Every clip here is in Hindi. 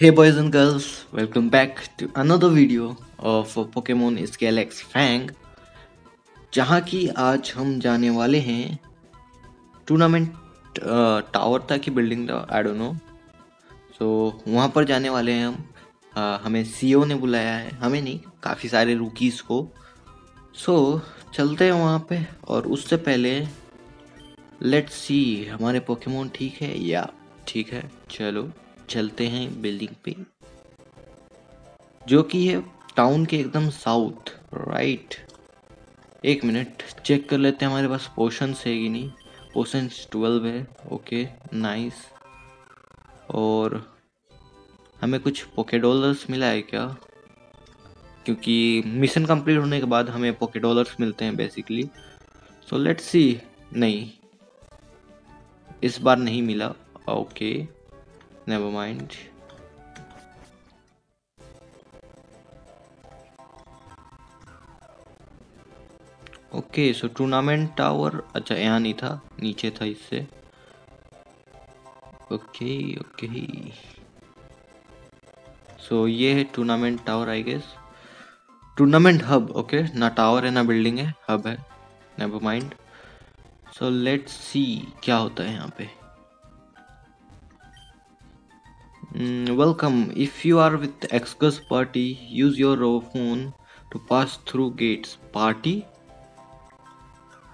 Hey boys and girls, welcome back to another video of Pokémon Scales X Fang, जहाँ की आज हम जाने वाले हैं टूर्नामेंट टावर था कि बिल्डिंग था, आई डोंट नो। सो वहाँ पर जाने वाले हैं हम। हमें सीओ ने बुलाया है, हमें नहीं, काफ़ी सारे रूकीज़ को। सो चलते हैं वहाँ पे, और उससे पहले लेट्स सी हमारे पोकेमोन ठीक है या ठीक है। चलो चलते हैं बिल्डिंग पे, जो कि है टाउन के एकदम साउथ राइट। एक मिनट चेक कर लेते हैं हमारे पास पोशंस है कि नहीं। पोशंस 12 है, ओके नाइस। और हमें कुछ पोके डॉलर्स मिला है क्या, क्योंकि मिशन कंप्लीट होने के बाद हमें पोके डॉलर्स मिलते हैं बेसिकली। सो लेट्स सी, नहीं इस बार नहीं मिला, okay never mind. Okay so tournament tower, अच्छा यहाँ नहीं था, नीचे था इससे। ओके ओके सो ये है tournament tower I guess, tournament hub. Okay ना टावर है ना बिल्डिंग है, हब है, never mind. So let's see क्या होता है यहाँ पे। Welcome. If you are with Excur's party, use your phone to pass through gates. Party?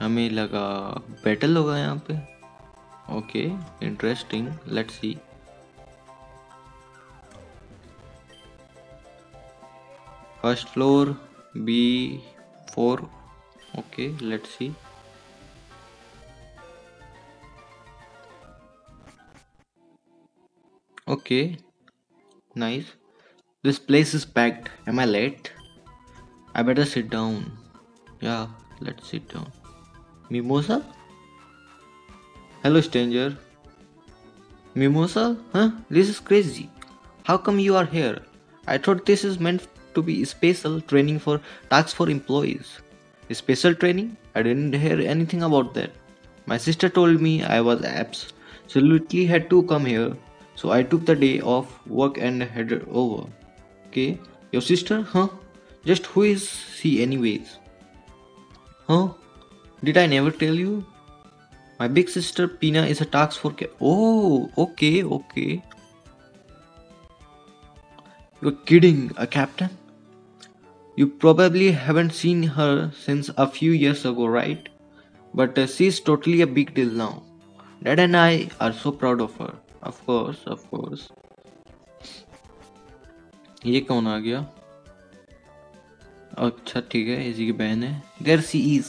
हमें लगा बैटल होगा यहाँ पे। Okay, interesting. Let's see. First floor B4. Okay, let's see. Okay, nice. This place is packed. Am I late? I better sit down. Yeah, let's sit down. Mimosa? Hello, stranger. Mimosa? Huh? This is crazy. How come you are here? I thought this is meant to be special training for tasks for employees. Special training? I didn't hear anything about that. My sister told me I was absolutely had to come here. So I took the day off work and headed over. Okay, your sister? Huh? Just who is she anyways? Huh? Did I never tell you? My big sister Pina is a task force. Oh, okay, okay. You're kidding, a captain? You probably haven't seen her since a few years ago, right? But she's totally a big deal now. Dad and I are so proud of her. Of course, of course. ये कौन आ गया? अच्छा ठीक है, इसी की बहन है। There she is.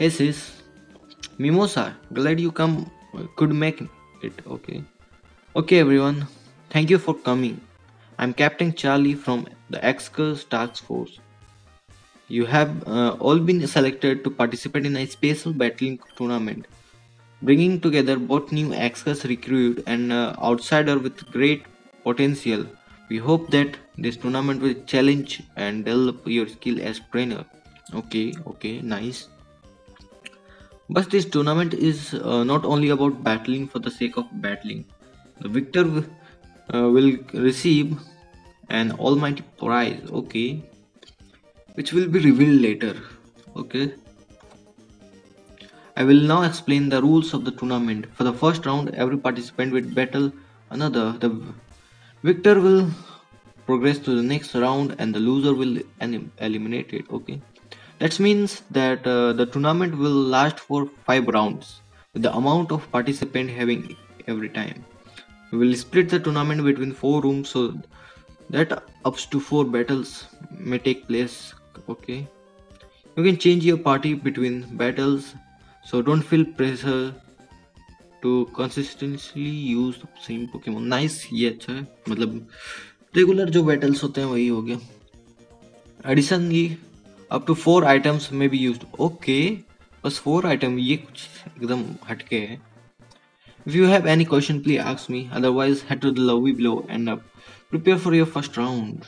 Hey sis, Mimosa, glad you come. Could make it. Okay. Okay everyone, thank you for coming. I'm Captain Charlie from the Excurl Stars Force. You have all been selected to participate in a special battling tournament, bringing together both new Excur's recruit and outsider with great potential. We hope that this tournament will challenge and develop your skill as trainer. Okay, okay, nice. But this tournament is not only about battling for the sake of battling. The victor will receive an almighty prize, okay, which will be revealed later. Okay, I will now explain the rules of the tournament. For the first round, every participant will battle another. The victor will progress to the next round and the loser will eliminate it. Okay, that means that the tournament will last for 5 rounds, with the amount of participant having every time. We will split the tournament between 4 rooms so that up to 4 battles may take place. Okay, you can change your party between battles, so don't feel pressure to consistently use the same Pokemon. Nice, ये अच्छा है, मतलब रेगुलर जो बैटल्स होते हैं वही हो गया। Additionally, up to 4 items may be used. Okay, बस 4 आइटम, ये कुछ एकदम हटके है। If you have any question, please ask me. Otherwise, head to the lobby below and prepare for your first round.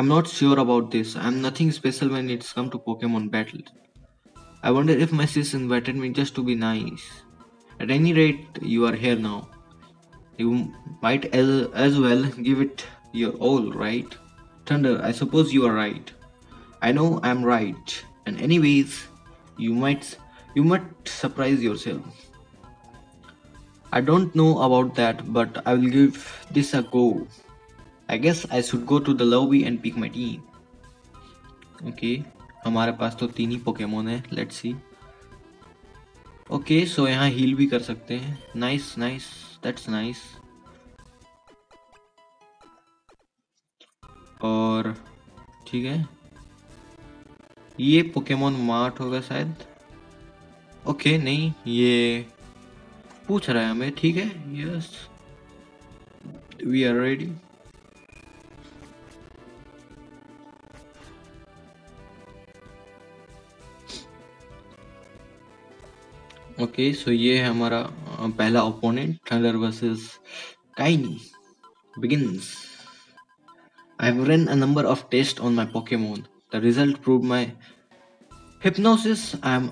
I'm not sure about this. I'm nothing special when it's come to Pokemon battles. I wonder if my sis invited me just to be nice. At any rate, you are here now. you might as well give it your all, right? Thunder, I suppose you are right. I know I'm right. And anyways, you might surprise yourself. I don't know about that, but I will give this a go. I guess I should go to the lobby and pick my team. Okay, हमारे पास तो तीन ही पोकेमोन है. Let's see. Okay, so यहाँ heal भी कर सकते हैं. Nice, nice. That's nice. और ठीक है. ये पोकेमोन मार्ट होगा शायद. ओके नहीं, ये पूछ रहा है हमें. ठीक है. Yes we are ready. Okay so ये है हमारा पहला ओपोनेंट. थंडर वर्सेस काइनी begins. I have run a number of tests on my Pokemon. The result proved my hypnosis. I am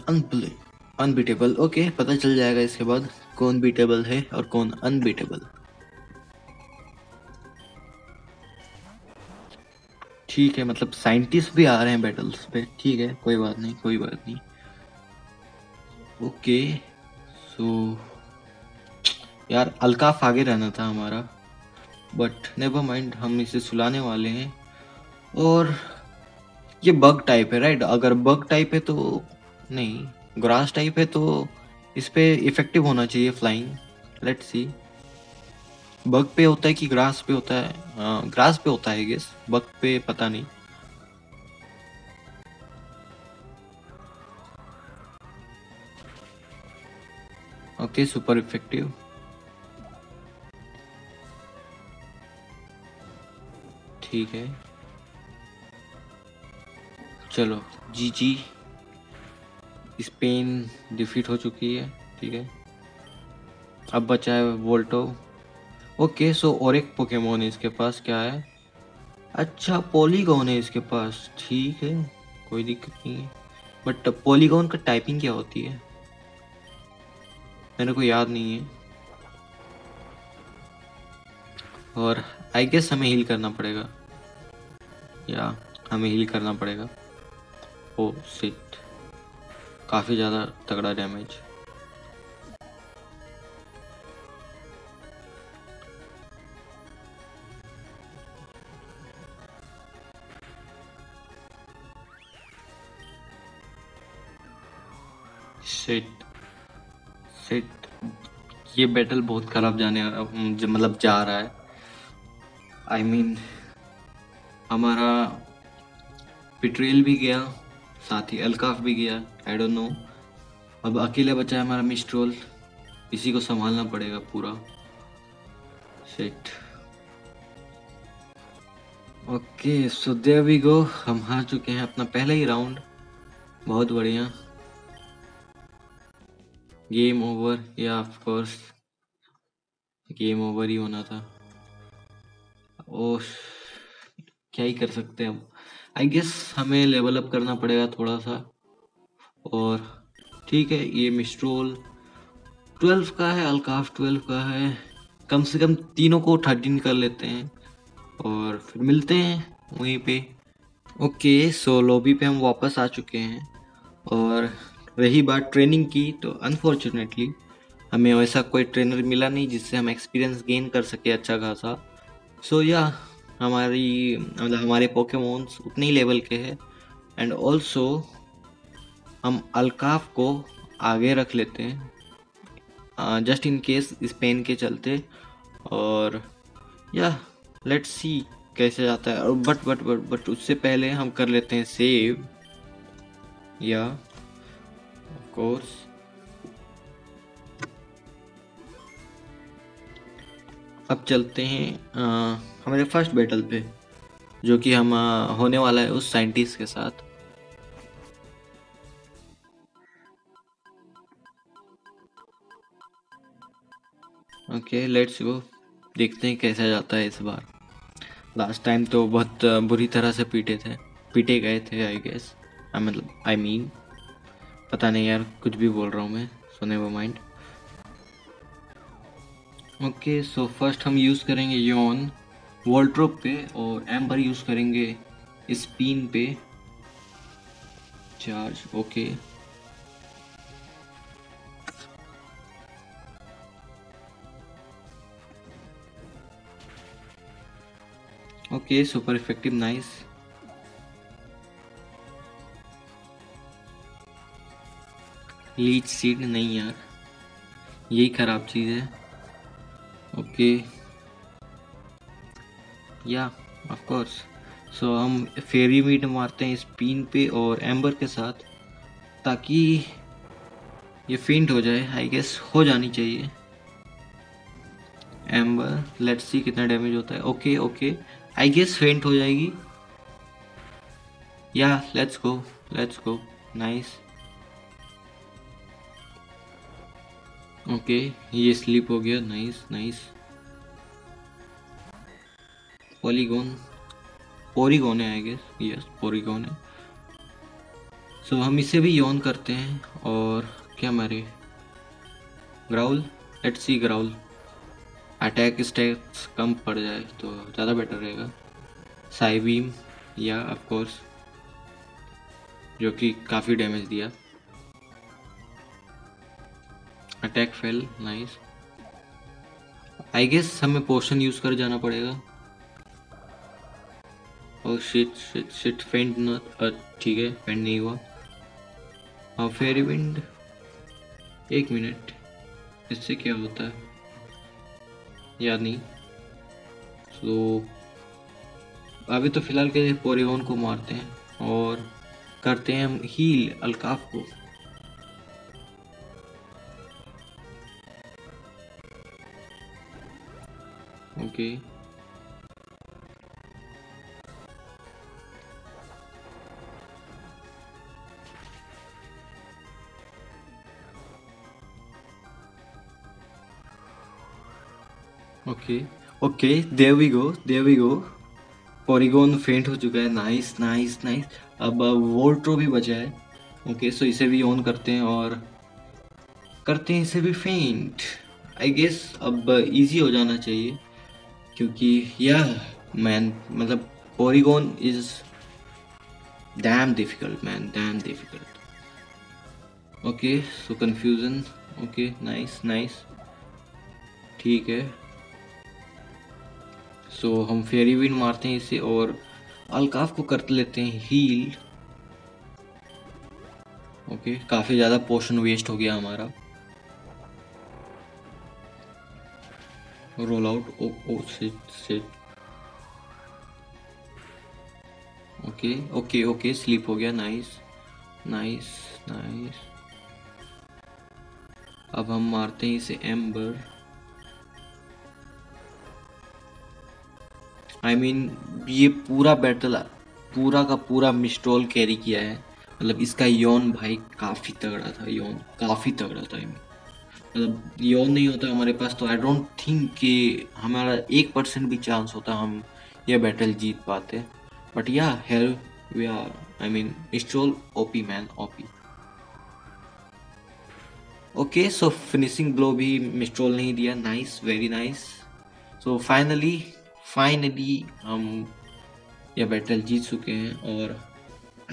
unbeatable. Okay, पता चल जाएगा इसके बाद कौन beatable है और कौन unbeatable. ठीक है, मतलब साइंटिस्ट भी आ रहे हैं बैटल्स पे. ठीक है, कोई बात नहीं, कोई बात नहीं. ओके सो यार अलकाफ आगे रहना था हमारा, बट नेवर माइंड, हम इसे सुलाने वाले हैं. और ये बग टाइप है राइट. अगर बग टाइप है तो नहीं, ग्रास टाइप है तो इस पे इफेक्टिव होना चाहिए फ्लाइंग. लेट्स सी बग पे होता है कि ग्रास पे होता है. ग्रास पे होता है गेस, बग पे पता नहीं. Okay super effective. ठीक है चलो जी जी. स्पेन डिफीट हो चुकी है. ठीक है, अब बचा है वोल्टो. ओके सो और एक पोकेमोन इसके पास क्या है? अच्छा पॉलीगॉन है इसके पास. ठीक है, कोई दिक्कत नहीं है. बट पॉलीगॉन का टाइपिंग क्या होती है मेरे को याद नहीं है. और आई गेस हमें हील करना पड़ेगा. या हमें हील करना पड़ेगा. ओ शिट, काफ़ी ज़्यादा तगड़ा डैमेज. शिट शिट, ये बैटल बहुत खराब जाने मतलब जा रहा है. आई मीन हमारा पिट्रेल भी गया, साथ ही अलकाफ भी गया. आई डोंट नो, अब अकेले बचा है हमारा मिस्ट्रोल. इसी को संभालना पड़ेगा पूरा. Shit. Okay so there we go, हम हार चुके हैं अपना पहला ही राउंड. बहुत बढ़िया, game over. Yeah of course game over ही होना था. और क्या ही कर सकते हैं. अब आई गेस हमें लेवल अप करना पड़ेगा थोड़ा सा. और ठीक है, ये मिस्ट्रोल 12 का है, अलकाफ 12 का है. कम से कम तीनों को 13 कर लेते हैं और फिर मिलते हैं वहीं पे. ओके सो लॉबी पे हम वापस आ चुके हैं. और रही बात ट्रेनिंग की, तो अनफॉर्चुनेटली हमें वैसा कोई ट्रेनर मिला नहीं जिससे हम एक्सपीरियंस गेन कर सके अच्छा खासा. सो या हमारे पोकेमोन्स उतने ही लेवल के हैं. एंड ऑल्सो हम अलकाफ को आगे रख लेते हैं जस्ट इन केस इस पेन के चलते. और या लेट्स सी कैसे जाता है. और बट उससे पहले हम कर लेते हैं सेव. या ऑफ कोर्स अब चलते हैं हमारे फर्स्ट बैटल पे, जो कि हम होने वाला है उस साइंटिस्ट के साथ. ओके लेट्स गो, देखते हैं कैसा जाता है इस बार. लास्ट टाइम तो बहुत बुरी तरह से पीटे गए थे आई गेस. आई मीन पता नहीं यार, कुछ भी बोल रहा हूँ मैं. So never mind. Okay so first हम यूज़ करेंगे यौन वॉल्ट्रोप पे और एम्बर यूज़ करेंगे स्पिन पे charge. Okay okay super effective nice. Leech seed नहीं यार यही खराब चीज़ है। ओके या ऑफ कोर्स सो हम फेरी विंड मारते हैं स्पिन पे और एम्बर के साथ ताकि ये फेंट हो जाए आई गेस हो जानी चाहिए। एम्बर लेट्स सी कितना डैमेज होता है। Okay okay I guess faint हो जाएगी या लेट्स गो नाइस। ओके ये स्लिप हो गया नाइस नाइस। पोरीगॉन है आई गेस यस पोरीगॉन है। सो हम इसे भी यौन करते हैं और क्या मारे growl let's see growl attack stats कम पड़ जाए तो ज़्यादा बेटर रहेगा। साइबीम या ऑफ कोर्स जो कि काफ़ी डैमेज दिया। Attack fail nice. I guess हमें पोशन यूज़ कर जाना पड़ेगा। और शिट शिट शिट फेंट ना ठीक है फेंट नहीं हुआ। और फेरी विंड एक मिनट इससे क्या होता है याद नहीं। सो अभी तो फिलहाल के पोरीगॉन को मारते हैं और करते हैं हम हील अलकाफ को। Okay okay okay there we go Porygon faint हो चुका है नाइस नाइस नाइस। अब वोल्ट्रो भी बचा है। ओके सो इसे भी ऑन करते हैं और करते हैं इसे भी फेंट। आई गेस अब इजी हो जाना चाहिए क्योंकि यह मैन मतलब Porygon is damn difficult. Okay so confusion okay nice nice ठीक है। सो हम फेरी विंड मारते हैं इसे और अलकाफ को करते लेते हैं हील। ओके काफ़ी ज़्यादा पोशन वेस्ट हो गया हमारा। Roll out oh shit shit okay okay okay slip हो गया नाइस नाइस नाइस। अब हम मारते हैं इसे एम्बर आई मीन ये पूरा बैटल पूरा का पूरा मिस्ट्रोल कैरी किया है। मतलब इसका यौन भाई काफ़ी तगड़ा था यौन काफ़ी तगड़ा था। मतलब यौन नहीं होता हमारे पास तो आई डोंट थिंक कि हमारा 1% भी चांस होता हम ये बैटल जीत पाते। But yeah hell we are I mean मिस्ट्रोल OP man OP. Okay so finishing blow भी मिस्ट्रोल नहीं दिया nice very nice. So finally हम यह बैटल जीत चुके हैं और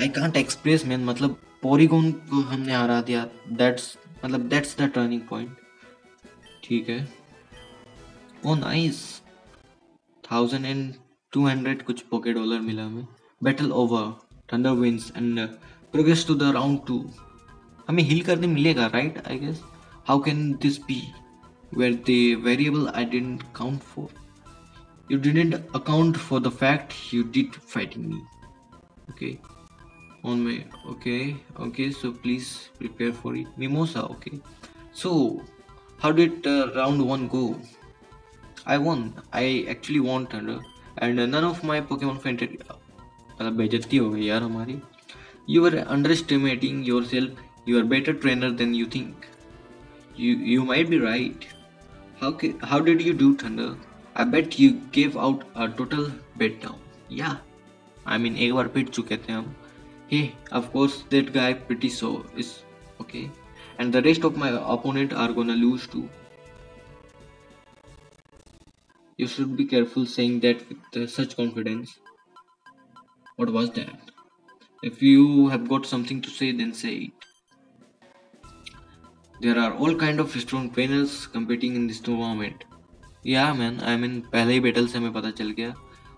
आई कांट एक्सप्रेस मैन। मतलब पोरीगॉन को हमने हरा दिया दैट्स द टर्निंग पॉइंट ठीक है। ओ नाइस 1200 कुछ पॉकेट डॉलर मिला हमें। Battle over thunder wins and progress to the round 2। हमें हील करने मिलेगा right I guess. How can this be where the variable I didn't count for You didn't account for the fact you did fighting me. Okay. On my okay. So please prepare for it. Mimosa. Okay. So how did round 1 go? I won. I actually won Thunder, and none of my Pokemon fainted. बेइज्जती हो गई यार हमारी. You were underestimating yourself. You are better trainer than you think. You might be right. How did you do Thunder? I bet you gave out a total bet down. Yeah, I mean एक बार पिट चुके थे हम। Hey, of course that guy pretty so is okay, and the rest of my opponent are gonna lose too. You should be careful saying that with such confidence. What was that? If you have got something to say, then say it. There are all kind of strong trainers competing in this tournament. Yeah man, I mean, पहले ही battle से हमें पता चल गया.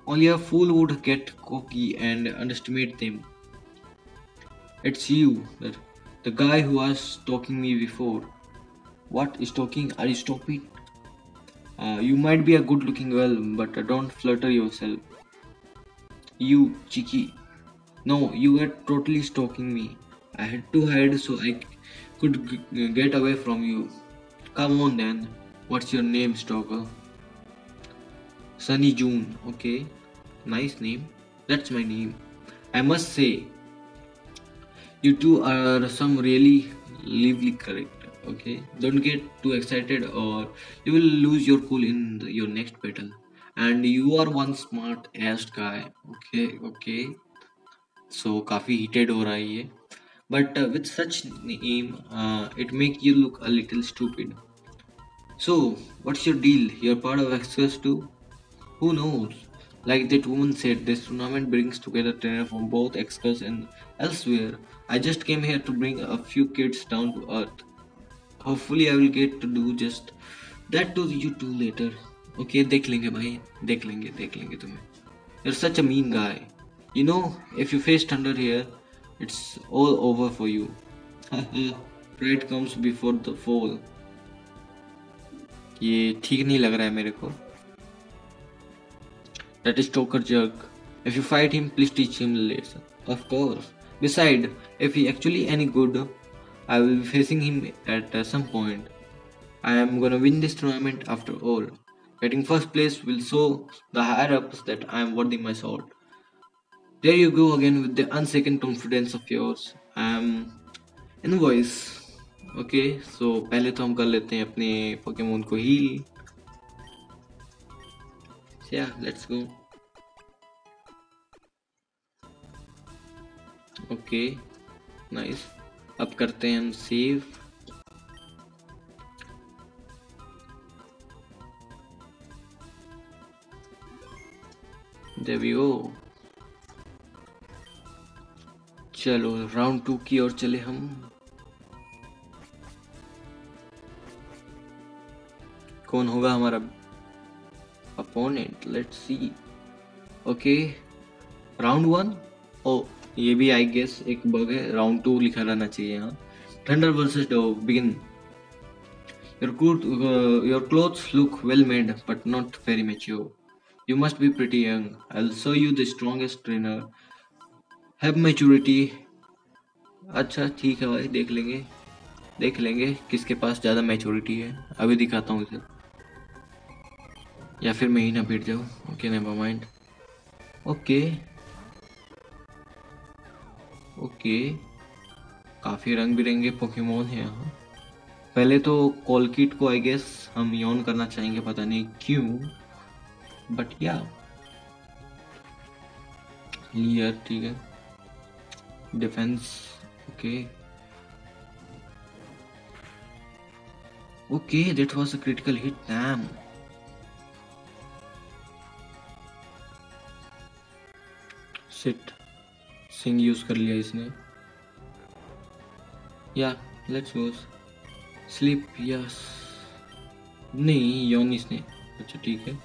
Only a fool would get cocky and underestimate them. It's you, the guy who was stalking me before. What stalking? Are you stupid? You might be a good-looking girl, but don't flatter yourself. You cheeky. No, you were totally stalking me. I had to hide so I could get away from you. Come on then. What's your name, stalker? Sunny June. Okay, nice name. That's my name. I must say, you two are some really lively character. Okay, don't get too excited or you will lose your cool in your next battle. And you are one smart ass guy. Okay. So काफी heated हो रहा है ये. But with such name, it make you look a little stupid. So, what's your deal? You're part of Excurl too? Who knows? Like that woman said, this tournament brings together trainers from both Excurl and elsewhere. I just came here to bring a few kids down to earth. Hopefully, I will get to do just that to you two later. Okay, देख लेंगे भाई, देख लेंगे तुम्हें. You're such a mean guy. You know, if you face Thunder here, it's all over for you. Pride comes before the fall. ये ठीक नहीं लग रहा है मेरे को. That is Joker jerk. If you fight him, please teach him lesson. Of course. Besides, if he actually any good, I will be facing him at some point. I am gonna win this tournament after all. Getting first place will show the higher ups that I am worthy my sword. There you go again with the unshaken confidence of yours. I am invoice. Okay, so पहले तो हम कर लेते हैं अपने पोकेमोन को heal. Yeah, let's go. Okay, nice. अब करते हैं हम सेव. There we go. चलो राउंड 2 की ओर चले हम. कौन होगा हमारा opponent? Let's see. Okay, round 1. Oh, ये भी I guess एक bug है. Round 2 लिखा रहना चाहिए यहाँ. Thunder versus Dove. Begin. Your clothes look well made, but not very mature. You must be pretty young. I'll show you the strongest trainer. Have maturity. अच्छा ठीक है भाई, देख लेंगे किसके पास ज़्यादा maturity है. अभी दिखाता हूँ इसे, या फिर मैं ही ना बैठ जाऊँ. Okay never mind. ओके काफ़ी रंग बिरंगे पोकेमोन हैं यहाँ. पहले तो कॉलकिट को आई गेस हम यॉन करना चाहेंगे, पता नहीं क्यों, बट या क्लियर. ठीक है, defense. Okay, that was a critical hit. Damn. Shit, sing use कर लिया इसने. Yeah, let's go. Sleep. Yes. नहीं, यौन इसने. अच्छा ठीक है,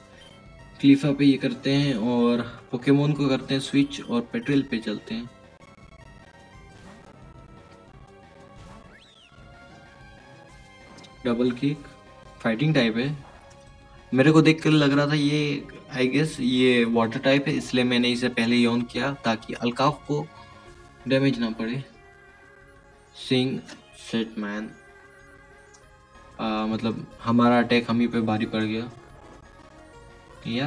क्लिफा पे ये करते हैं और पोकेमोन को करते हैं स्विच और पेट्रोल पे चलते हैं. डबल किक फाइटिंग टाइप है. मेरे को देख कर लग रहा था ये आई गेस ये वाटर टाइप है, इसलिए मैंने इसे पहले ही ऑन किया ताकि अलकाफ को डैमेज ना पड़े. Sing set man. मतलब हमारा अटैक हम ही पे भारी पड़ गया. या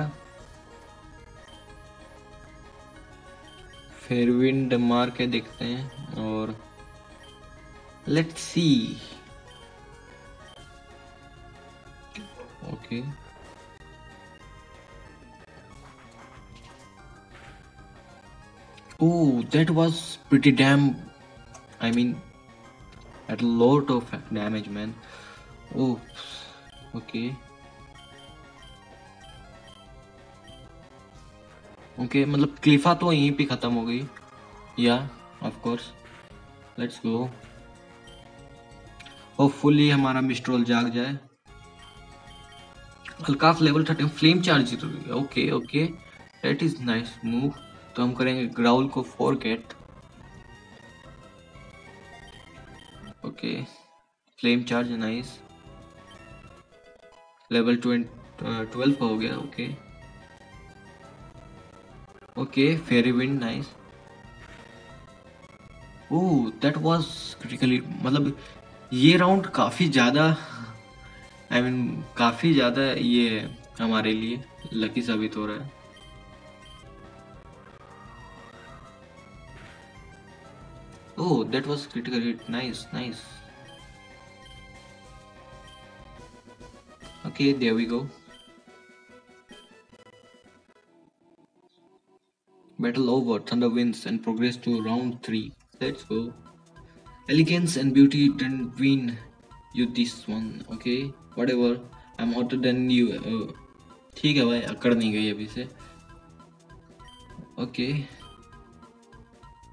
फेयर विंड मार के देखते हैं और let's see. Okay. Oh, that was pretty damn. I mean, at a lot of damage, man. Oops. Okay. Okay मतलब क्लिफा तो यहीं पे ख़त्म हो गई yeah of course. Let's go, hopefully हमारा मिस्ट्रोल जाग जाए। अलकाफ लेवल 13 फ्लेम चार्ज जरूरी है। Okay okay that is nice move. तो हम करेंगे ग्राउल को forget. Okay flame charge nice, level 12 का हो गया। Okay okay fairy wind nice. Oh that was critically, मतलब ये राउंड काफ़ी ज़्यादा काफ़ी ज़्यादा ये हमारे लिए लकी साबित हो रहा है। Oh that was critical hit nice nice. Okay there we go, battle over, Thunder wins and progress to round 3. Let's go. Elegance and beauty didn't win you this one. Okay, whatever, I'm hotter than you. ठीक है भाई, अकड़ नहीं गई अभी से। ओके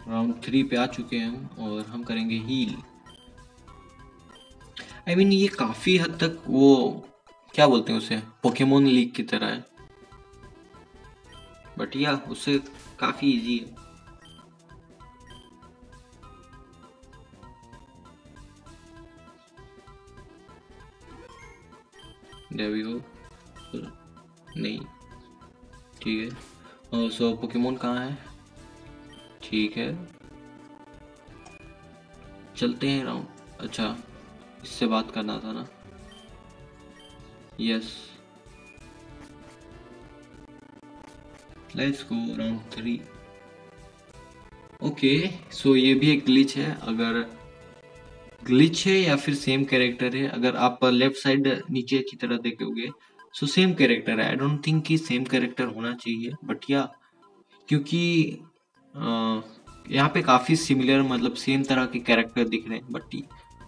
राउंड 3 पे आ चुके हैं हम और हम करेंगे हील। I mean, ये काफ़ी हद तक वो क्या बोलते हैं उसे, पोकेमोन लीग की तरह है, बट या उससे काफ़ी इजी है। नहीं ठीक है। और सो पोकेमोन कहाँ है? ठीक है चलते हैं राउंड। अच्छा इससे बात करना था ना। Yes let's go round 3। Okay so ये भी एक ग्लिच है, अगर ग्लिच है या फिर सेम कैरेक्टर है। अगर आप लेफ्ट साइड नीचे की तरह देखोगे सो सेम कैरेक्टर है। आई डोंट थिंक कि सेम कैरेक्टर होना चाहिए, बट या क्योंकि यहाँ पे काफ़ी सिमिलर मतलब सेम तरह के कैरेक्टर दिख रहे हैं, बट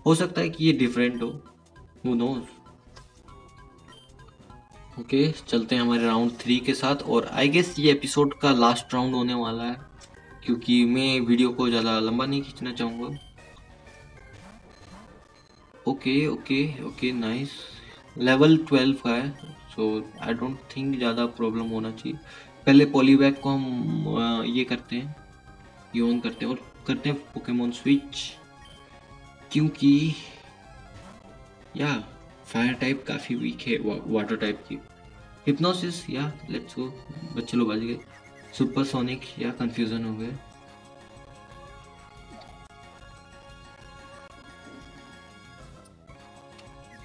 हो सकता है कि ये डिफरेंट हो, हू नोज। ओके चलते हैं हमारे राउंड 3 के साथ और आई गेस ये एपिसोड का लास्ट राउंड होने वाला है क्योंकि मैं वीडियो को ज़्यादा लंबा नहीं खींचना चाहूँगा। Okay okay okay nice, level 12 का है सो आई डोंट थिंक ज़्यादा प्रॉब्लम होना चाहिए। पहले पॉलीबैग को हम ये करते हैं, ये ऑन करते हैं और करते हैं पोकेमोन स्विच, क्योंकि या फायर टाइप काफ़ी वीक है वाटर टाइप की। हिप्नोसिस या लेट्स गो, बच्चे लोग बच गए। सुपर सोनिक या कंफ्यूजन हो गए।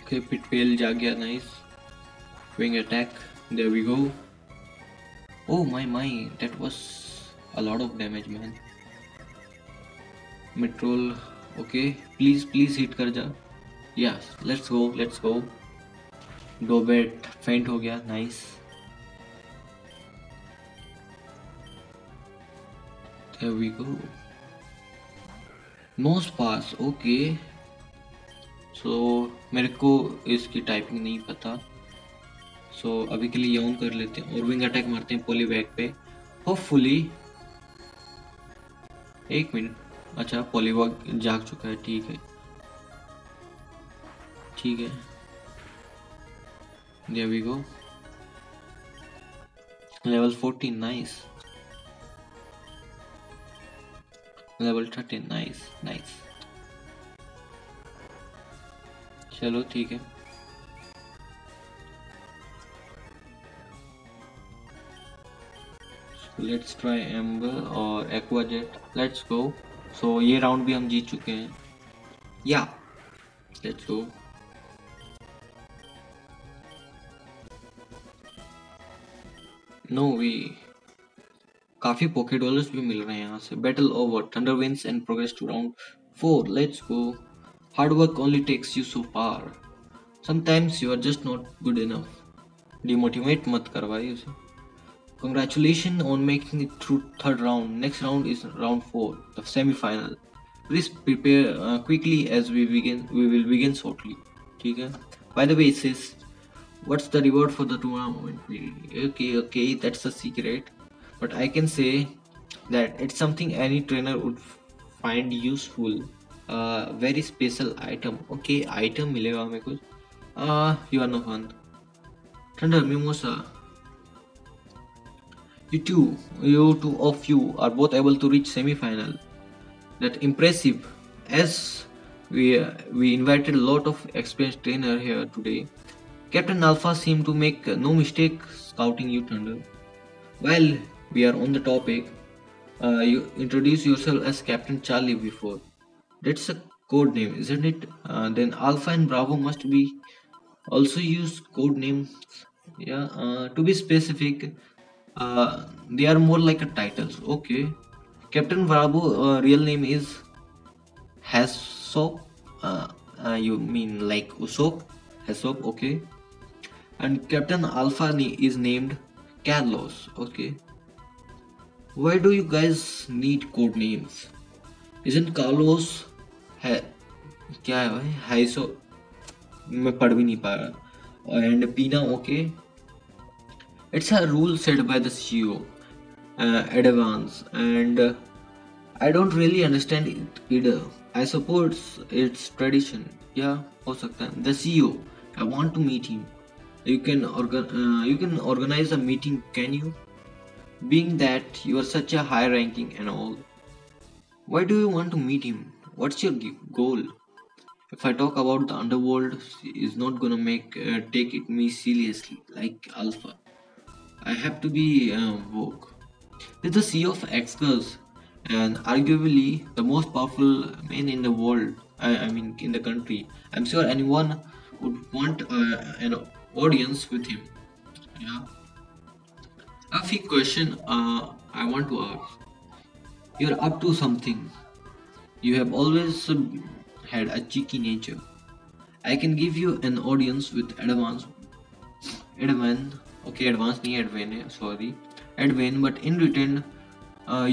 ओके पिटवेल जा गया nice. Wing attack there we go. Oh my my that was a lot of damage man. मिट्रोल ओके प्लीज प्लीज हिट कर जा। Yes let's go let's go. डोबेट फेंट हो गया nice. There we go. Knows pass okay. So मेरे को इसकी टाइपिंग नहीं पता सो अभी के लिए याउन कर लेते हैं और विंग अटैक मारते हैं पॉलीबैग पे। होपफुली एक मिनट, अच्छा पॉलीबैग जाग चुका है ठीक है ठीक है। There we go, level 14 nice, level 13 nice nice. चलो ठीक है लेट्स ट्राई एम्बर और aqua jet. Let's go. So ये राउंड भी हम जीत चुके हैं या लेट्स गो। नो वे, काफ़ी पॉकेट डॉलर्स भी मिल रहे हैं यहाँ से। Battle over, thunder wins and progress to round 4। Let's go. Hard work only takes you so far, sometimes you are just not good enough. Demotivate मत कर भाई उसे। Congratulation on making it through third round, next round is round 4 the semifinal. Please prepare quickly as we will begin shortly. ठीक है by the way it says, What's the reward for the tournament? Okay, that's a secret. but I can say that it's something any trainer would find useful. Very special item. Okay, item मिलेगा हमें कुछ. You are no fun. Thunder, Mimosa. You two of you are both able to reach semi-final. That's impressive. As we invited a lot of experienced trainer here today. Captain Alpha seemed to make no mistake scouting you, Thunder. While we are on the topic, you introduced yourself as Captain Charlie before. That's a code name, isn't it? Then Alpha and Bravo must be also use code names. Yeah. To be specific, they are more like a titles. Okay. Captain Bravo real name is Hesop. You mean like Usop? Hesop, okay. And Captain Alpha is named Carlos, okay. Why do you guys need code names? Isn't Carlos Hesop? मैं पढ़ भी नहीं पा रहा. And Pina, okay. It's a rule set by the CEO advance, and I don't really understand it either. I suppose it's tradition. Yeah, हो सकता है. The CEO. I want to meet him. You can organize a meeting, can you? Being that you are such a high ranking and all. Why do you want to meet him? What's your goal? If I talk about the underworld, it's not gonna take it me seriously like Alpha. I have to be woke. He's the CEO of Excurl and arguably the most powerful man in the world. I mean in the country. I'm sure anyone would want an audience with him. Yeah. A few question I want to ask. You're up to something. You have always had a cheeky nature. I can give you an audience with Edmund. Okay, advanced नहीं Edmund, sorry. Edmund, but in return,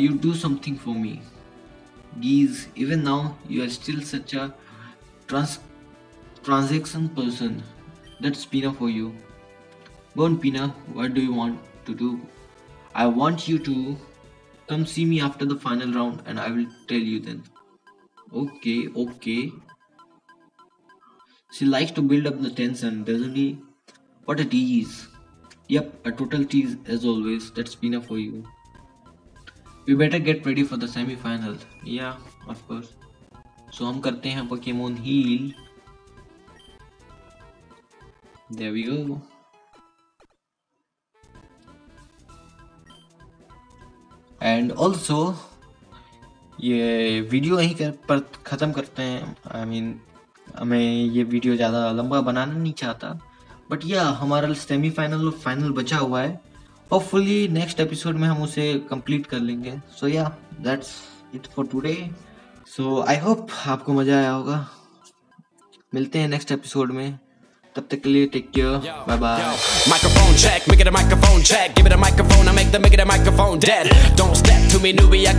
you do something for me. Geez, even now you are still such a transaction person. That's Pina for you. Go on, Pina. What do you want to do? I want you to come see me after the final round, and I will tell you then. Okay. She likes to build up the tension, doesn't he? What a tease. Yep, a total tease as always. That's Pina for you. We better get ready for the semi-final. Yeah, of course. So हम करते हैं Pokemon heal. There we go. And also ये वीडियो यहीं पर ख़त्म करते हैं. I mean मैं ये वीडियो ज़्यादा लंबा बनाना नहीं चाहता. बट या हमारा सेमीफाइनल और फाइनल बचा हुआ है. होपफुली नेक्स्ट एपिसोड में हम उसे कंप्लीट कर लेंगे. So yeah that's it for today. So I hope आपको मज़ा आया होगा. मिलते हैं नेक्स्ट एपिसोड में. तब तक के लिए take care, bye bye. Microphone check, make it a microphone check, give it a Microphone, I make the microphone dead. Don't step to me, newbie, I can